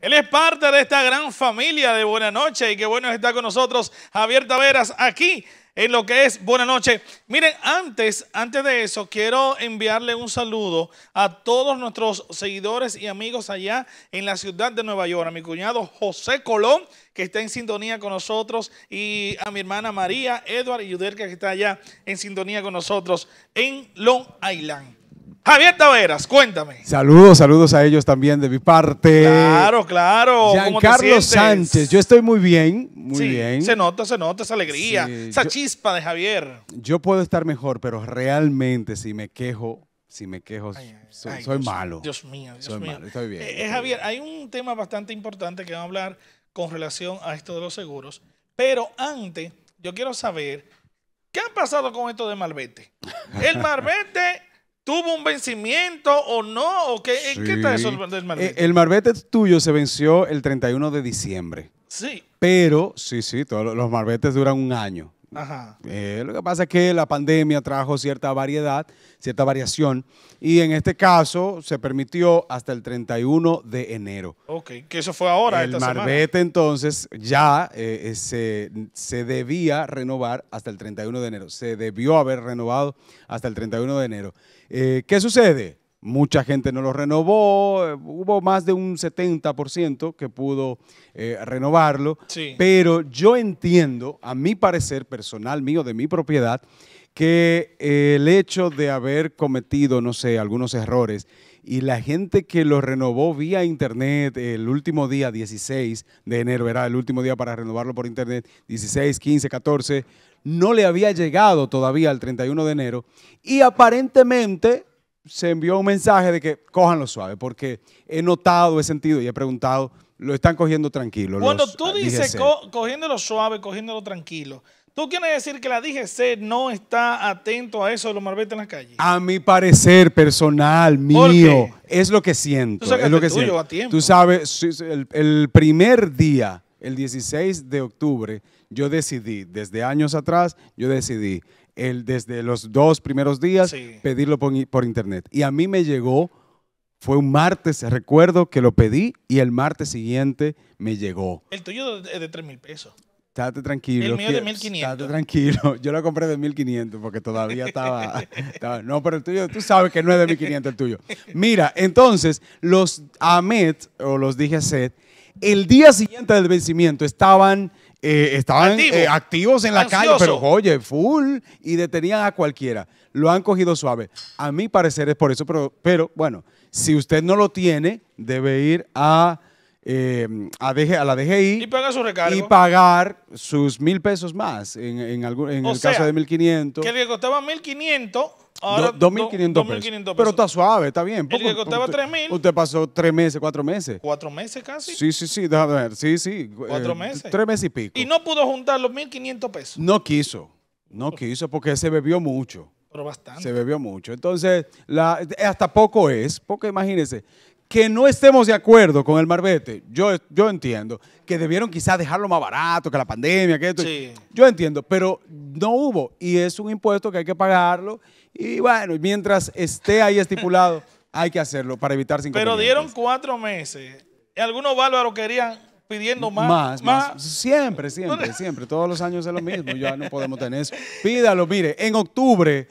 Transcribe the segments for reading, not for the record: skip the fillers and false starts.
Él es parte de esta gran familia de Buena Noche y qué bueno está con nosotros Javier Taveras aquí en lo que es Buena Noche. Miren, antes de eso quiero enviarle un saludo a todos nuestros seguidores y amigos allá en la ciudad de Nueva York, a mi cuñado José Colón, que está en sintonía con nosotros, y a mi hermana María, Edward y Yuderka, que está allá en sintonía con nosotros en Long Island. Javier Taveras, cuéntame. Saludos a ellos también de mi parte. Claro. Juan Carlos Sánchez, yo estoy muy bien, muy bien. Se nota esa alegría, sí, esa chispa de Javier. Yo puedo estar mejor, pero realmente si me quejo, soy malo. Dios mío. Estoy bien. Javier, hay un tema bastante importante que vamos a hablar con relación a esto de los seguros, pero antes yo quiero saber, ¿qué ha pasado con esto de Marbete? El Marbete... ¿Tuvo un vencimiento o no? ¿O qué, sí. ¿Qué está eso del Marbete? El Marbete tuyo se venció el 31 de diciembre. Sí. Pero, sí, todos los Marbetes duran un año. Ajá. Lo que pasa es que la pandemia trajo cierta variedad, cierta variación, y en este caso se permitió hasta el 31 de enero. Ok, que eso fue ahora, esta semana. El Marbete entonces ya se debía renovar hasta el 31 de enero, se debió haber renovado hasta el 31 de enero. ¿Qué sucede? Mucha gente no lo renovó, hubo más de un 70% que pudo renovarlo, sí. Pero yo entiendo, a mi parecer personal mío, de mi propiedad, que el hecho de haber cometido, no sé, algunos errores y la gente que lo renovó vía internet el último día, 16 de enero, era el último día para renovarlo por internet, 16, 15, 14, no le había llegado todavía al 31 de enero y aparentemente... se envió un mensaje de que cójanlo suave, porque he notado, he sentido y he preguntado, lo están cogiendo tranquilo. Cuando tú dices cogiéndolo suave, cogiéndolo tranquilo, ¿tú quieres decir que la DGC no está atento a eso de los marbetes en la calle? A mi parecer personal, mío, es lo que siento. Tú es lo que siento. Tú sabes, el primer día, el 16 de octubre, yo decidí, desde años atrás, desde los dos primeros días, sí, pedirlo por internet. Y a mí me llegó, fue un martes, recuerdo que lo pedí y el martes siguiente me llegó. El tuyo es de 3,000 pesos. Estate tranquilo. El mío es de 1,500. Estate tranquilo. Yo lo compré de 1,500 porque todavía estaba. No, pero el tuyo, tú sabes que no es de 1,500 el tuyo. Mira, entonces, los AMET o los DGZ, el día siguiente del vencimiento estaban activos en la calle, pero oye, full, y detenían a cualquiera. Lo han cogido suave. A mi parecer es por eso, pero bueno, si usted no lo tiene, debe ir a la DGI y pagar su recargo y pagar sus 1,000 pesos más en el caso de 1,500. Que le costaba 1,500. Ahora 2,500 pesos. Pero está suave, está bien. El que costaba 3,000. Usted pasó 3 meses, 4 meses. 4 meses casi. Sí, déjame ver. Sí. 4 meses. 3 meses y pico. Y no pudo juntar los 1,500 pesos. No quiso porque se bebió mucho. Pero bastante. Se bebió mucho. Entonces, hasta poco es. Porque imagínense, que no estemos de acuerdo con el Marbete, yo entiendo que debieron quizás dejarlo más barato que la pandemia, que esto. Sí. Yo entiendo, pero no hubo y es un impuesto que hay que pagarlo y bueno, mientras esté ahí estipulado hay que hacerlo para evitar sin. Pero dieron 4 meses. Algunos bárbaros querían pidiendo más. Siempre. Todos los años es lo mismo. Ya no podemos tener eso. Pídalo, mire, en octubre,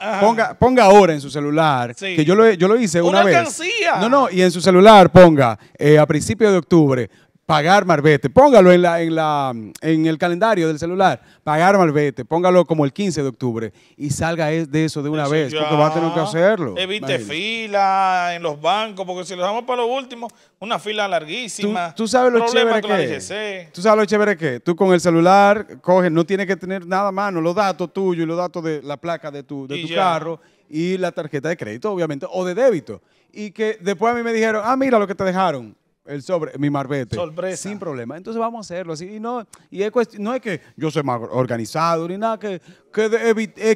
ponga ahora en su celular, sí, que yo lo hice una vez. Alcancía. No, y en su celular ponga a principios de octubre, pagar Marbete. Póngalo en el calendario del celular, pagar Marbete. Póngalo como el 15 de octubre y salga de eso de una vez, porque va a tener que hacerlo. Evite fila en los bancos, porque si lo dejamos para lo último, una fila larguísima. ¿Tú sabes lo chévere que es? ¿Tú sabes lo chévere que es? Tú con el celular coges, no tienes que tener nada a mano, los datos tuyos y los datos de la placa de tu carro y la tarjeta de crédito, obviamente, o de débito. Y que después a mí me dijeron, mira lo que te dejaron. El sobre, mi Marbete. Sorpresa. Sin problema. Entonces vamos a hacerlo así. No es que yo soy más organizado ni nada,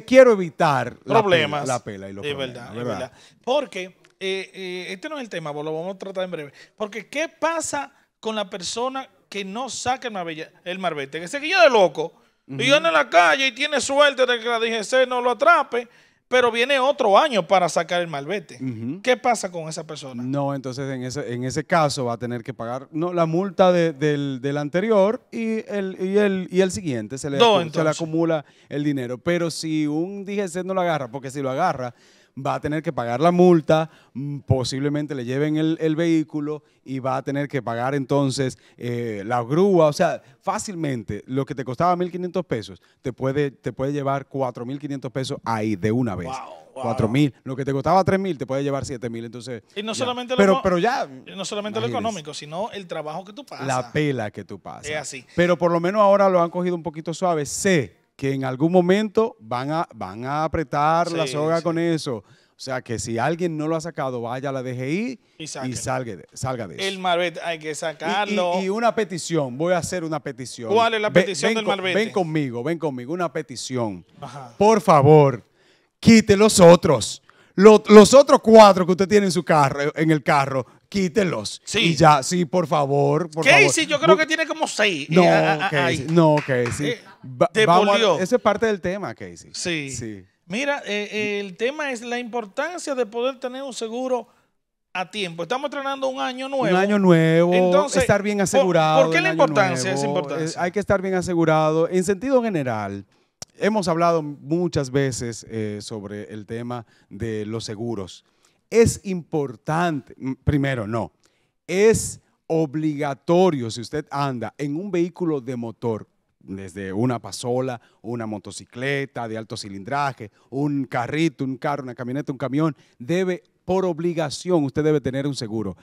quiero evitar problemas. La pela y los problemas. Es verdad. Porque este no es el tema, lo vamos a tratar en breve. Porque ¿qué pasa con la persona que no saca el Marbete? Que se guía de loco y anda en la calle y tiene suerte de que la DGC no lo atrape pero viene otro año para sacar el malvete. ¿Qué pasa con esa persona? No, entonces en ese caso va a tener que pagar la multa del anterior y el siguiente. Se le acumula el dinero. Pero si un DGC no lo agarra, porque si lo agarra, va a tener que pagar la multa, posiblemente le lleven el vehículo y va a tener que pagar entonces la grúa. O sea, fácilmente lo que te costaba 1.500 pesos te puede llevar 4.500 pesos ahí de una vez. Wow. 4.000. Lo que te costaba 3.000 te puede llevar 7.000. Entonces, y no solamente lo económico, sino el trabajo que tú pasas. La pela que tú pasas. Es así. Pero por lo menos ahora lo han cogido un poquito suave. Sé que en algún momento van a apretar la soga con eso. O sea, que si alguien no lo ha sacado, vaya a la DGI y salga de eso. El marbete hay que sacarlo. Y una petición, voy a hacer una petición. ¿Cuál es la petición del marbete? Ven conmigo, una petición. Ajá. Por favor, quite los otros. Los otros 4 que usted tiene en su carro, quítelos. Sí. Y ya, sí, por favor. Casey, yo creo que tiene como 6. No, Casey. No, Casey. Ese es parte del tema, Casey. Sí. Sí. Mira, el tema es la importancia de poder tener un seguro a tiempo. Estamos estrenando un año nuevo. Un año nuevo. Entonces, estar bien asegurado. ¿Por qué la importancia es importante? Hay que estar bien asegurado. En sentido general, hemos hablado muchas veces sobre el tema de los seguros. Es importante, primero no, es obligatorio si usted anda en un vehículo de motor, desde una pasola, una motocicleta de alto cilindraje, un carrito, un carro, una camioneta, un camión, por obligación usted debe tener un seguro.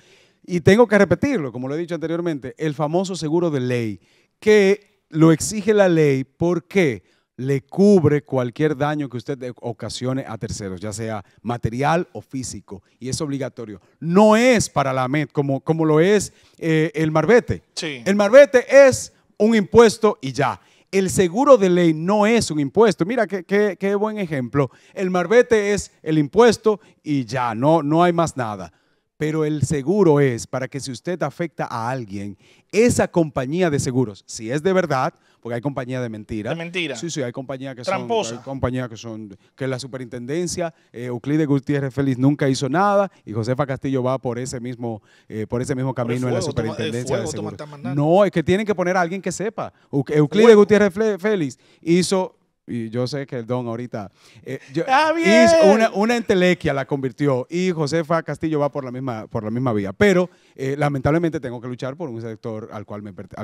Y tengo que repetirlo, como lo he dicho anteriormente, el famoso seguro de ley, que lo exige la ley. ¿Por qué? Le cubre cualquier daño que usted ocasione a terceros, ya sea material o físico, y es obligatorio. No es para la AMET como lo es el marbete. Sí. El marbete es un impuesto y ya. El seguro de ley no es un impuesto. Mira qué buen ejemplo. El marbete es el impuesto y ya, no hay más nada. Pero el seguro es para que si usted afecta a alguien, esa compañía de seguros, si es de verdad, porque hay compañía de mentira. De mentira. Sí, hay compañías que tramposa. Hay compañías que la superintendencia, Euclides Gutiérrez Félix nunca hizo nada y Josefa Castillo va por ese mismo camino en la superintendencia de seguros. No, es que tienen que poner a alguien que sepa. Euclides Gutiérrez Félix hizo... Y yo sé que el don ahorita hizo una entelequia, la convirtió, y Josefa Castillo va por la misma vía, pero lamentablemente tengo que luchar por un sector al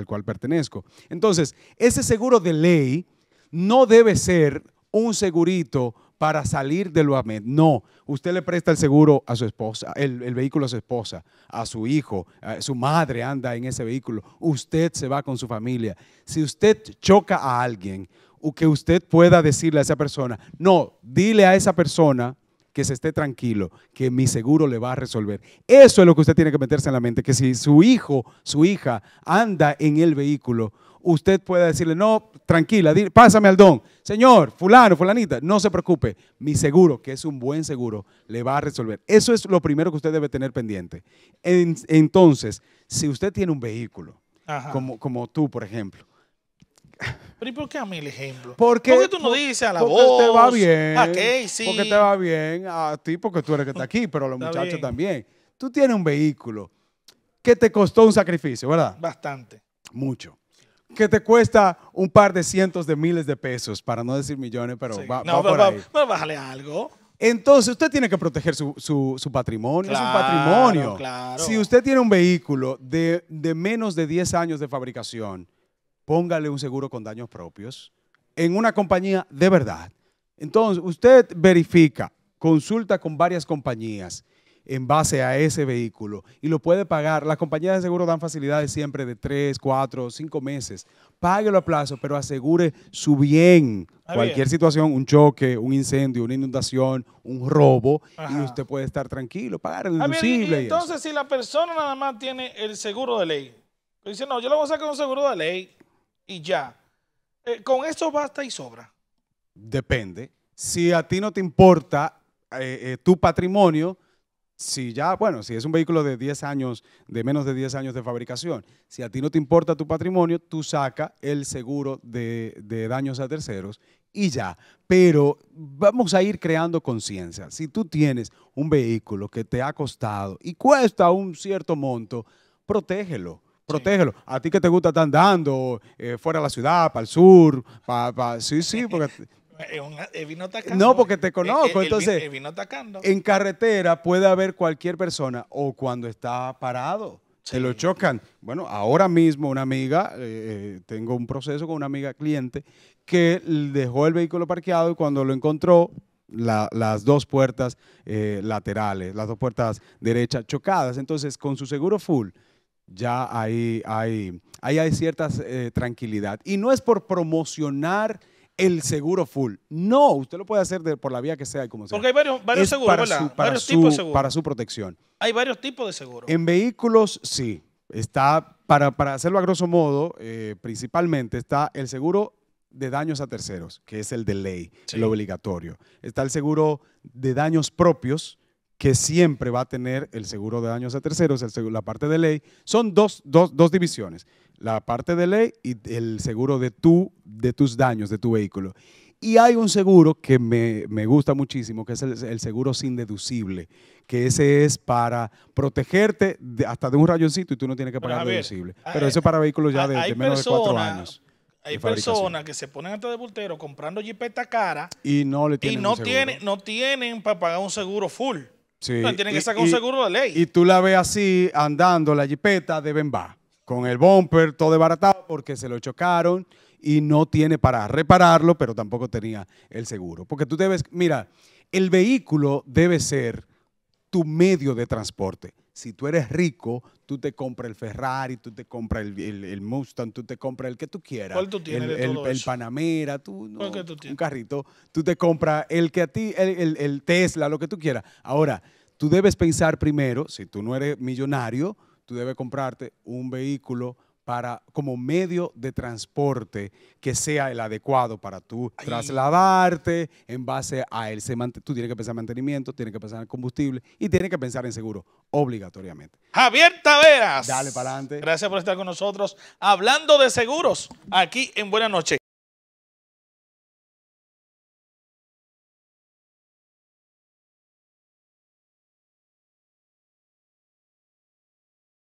cual pertenezco. Entonces, ese seguro de ley no debe ser un segurito para salir de lo AMET. No, usted le presta el seguro a su esposa, el vehículo a su esposa, a su hijo, su madre anda en ese vehículo, usted se va con su familia. Si usted choca a alguien, o que usted pueda decirle a esa persona, no, dile a esa persona que se esté tranquilo, que mi seguro le va a resolver. Eso es lo que usted tiene que meterse en la mente, que si su hijo, su hija anda en el vehículo, usted pueda decirle, no, tranquila, pásame al don, señor, fulano, fulanita, no se preocupe, mi seguro, que es un buen seguro, le va a resolver. Eso es lo primero que usted debe tener pendiente. Entonces, si usted tiene un vehículo, como tú, por ejemplo, ¿pero y por qué a mí el ejemplo? Porque tú no dices a la voz. Te va bien, a Casey. Porque te va bien a ti, porque tú eres que está aquí, pero a los muchachos también. Tú tienes un vehículo que te costó un sacrificio, ¿verdad? Bastante. Mucho. Que te cuesta un par de cientos de miles de pesos, para no decir millones, pero sí. va por ahí. Bájale algo. Entonces, usted tiene que proteger su patrimonio. Claro, es un patrimonio. Claro. Si usted tiene un vehículo de menos de 10 años de fabricación, póngale un seguro con daños propios en una compañía de verdad. Entonces, usted verifica, consulta con varias compañías en base a ese vehículo y lo puede pagar. Las compañías de seguro dan facilidades siempre de 3, 4, 5 meses. Páguelo a plazo, pero asegure su bien. Cualquier situación, un choque, un incendio, una inundación, un robo, y usted puede estar tranquilo, pagar el deducible. Entonces, si la persona nada más tiene el seguro de ley, dice, no, yo le voy a sacar un seguro de ley, y ya. ¿Con eso basta y sobra? Depende. Si a ti no te importa tu patrimonio, Si ya, bueno, si es un vehículo de 10 años, de menos de 10 años de fabricación, si a ti no te importa tu patrimonio, tú sacas el seguro de daños a terceros y ya. Pero vamos a ir creando conciencia. Si tú tienes un vehículo que te ha costado y cuesta un cierto monto, protégelo. Protégelo. Sí. A ti que te gusta estar andando fuera de la ciudad, para el sur, sí, sí, porque... vino atacando. No, porque te conozco. Entonces, vino atacando. En carretera puede haber cualquier persona o cuando está parado, sí, se lo chocan. Bueno, ahora mismo una amiga, tengo un proceso con una amiga cliente que dejó el vehículo parqueado y cuando lo encontró, las dos puertas laterales, las dos puertas derechas chocadas. Entonces, con su seguro full, ya ahí hay cierta tranquilidad. Y no es por promocionar el seguro full. No, usted lo puede hacer por la vía que sea y como sea. Porque hay varios seguros, ¿verdad? Para su protección. Hay varios tipos de seguros. En vehículos, sí. Está, para hacerlo a grosso modo, principalmente está el seguro de daños a terceros, que es el de ley, sí, el obligatorio. Está el seguro de daños propios, que siempre va a tener el seguro de daños a terceros, la parte de ley. Son dos divisiones, la parte de ley y el seguro de tus daños, de tu vehículo. Y hay un seguro que me gusta muchísimo, que es el seguro sin deducible, que ese es para protegerte hasta de un rayoncito y tú no tienes que pagar deducible. Pero eso es para vehículos ya de menos de 4 años. Hay personas que se ponen hasta de bultero comprando jipeta cara y no tienen para pagar un seguro full. Sí, no, tienen que sacar un seguro de ley. Y tú la ves así, andando la jipeta de Benba, con el bumper todo desbaratado porque se lo chocaron y no tiene para repararlo, pero tampoco tenía el seguro. Porque tú debes, mira, el vehículo debe ser tu medio de transporte. Si tú eres rico, tú te compras el Ferrari, tú te compras el Mustang, tú te compras el que tú quieras. ¿Cuál tú tienes de todo el Panamera, tú tienes un carrito. Tú te compras el que a ti, el Tesla, lo que tú quieras. Ahora, tú debes pensar primero, si tú no eres millonario, tú debes comprarte un vehículo como medio de transporte que sea el adecuado para tú trasladarte en base a él. Tú tienes que pensar en mantenimiento, tienes que pensar en combustible y tienes que pensar en seguro, obligatoriamente. Javier Taveras. Dale para adelante. Gracias por estar con nosotros hablando de seguros aquí en Buena Noche.